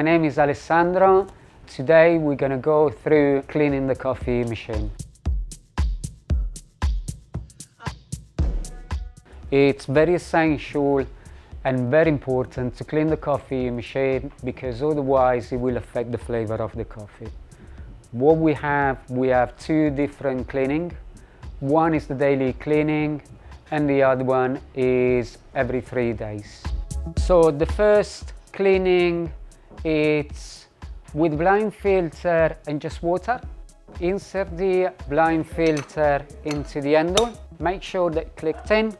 My name is Alessandro. Today we're going to go through cleaning the coffee machine. It's very essential and very important to clean the coffee machine because otherwise it will affect the flavor of the coffee. What we have two different cleaning. One is the daily cleaning and the other one is every 3 days. So the first cleaning, it's with blind filter and just water. Insert the blind filter into the handle. Make sure that clicked in.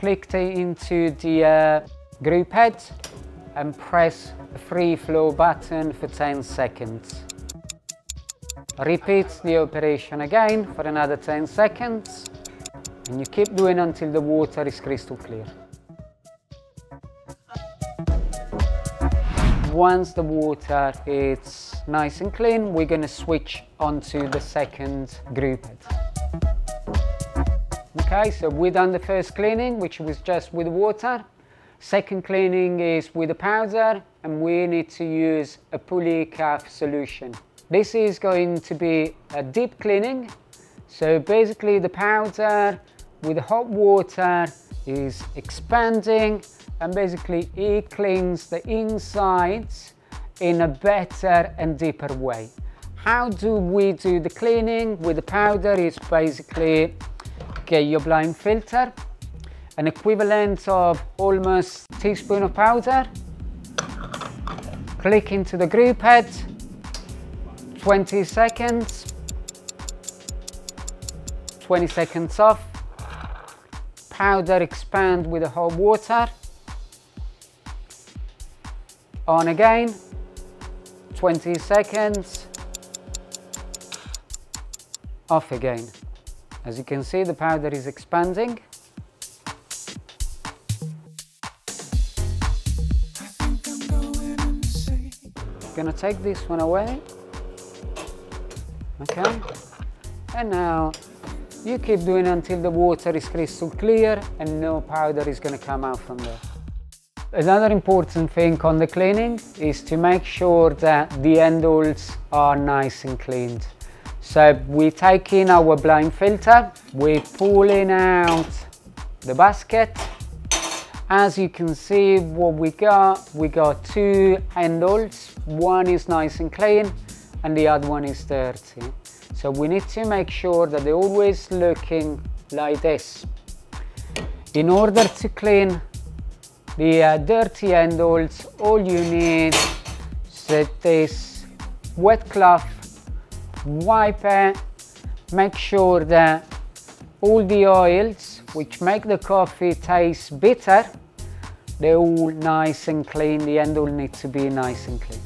Click into the group head and press the free flow button for 10 seconds. Repeat the operation again for another 10 seconds and you keep doing until the water is crystal clear. Once the water is nice and clean, we're going to switch onto the second group head. Okay, so we've done the first cleaning, which was just with water. Second cleaning is with a powder and we need to use a Puly Caff solution. This is going to be a deep cleaning. So basically the powder with the hot water is expanding and basically it cleans the insides in a better and deeper way. How do we do the cleaning with the powder? It's basically get your blind filter, an equivalent of almost a teaspoon of powder, click into the group head, 20 seconds, 20 seconds off, powder expand with the hot water, on again, 20 seconds, off again. As you can see, the powder is expanding. I'm gonna take this one away. Okay. And now you keep doing until the water is crystal clear and no powder is gonna come out from there. Another important thing on the cleaning is to make sure that the handles are nice and cleaned. So we take in our blind filter, we're pulling out the basket. As you can see what we got two handles, one is nice and clean and the other one is dirty. So we need to make sure that they're always looking like this. In order to clean the dirty handles, all you need is this wet cloth. Wipe it, make sure that all the oils which make the coffee taste bitter, they're all nice and clean. The handle needs to be nice and clean.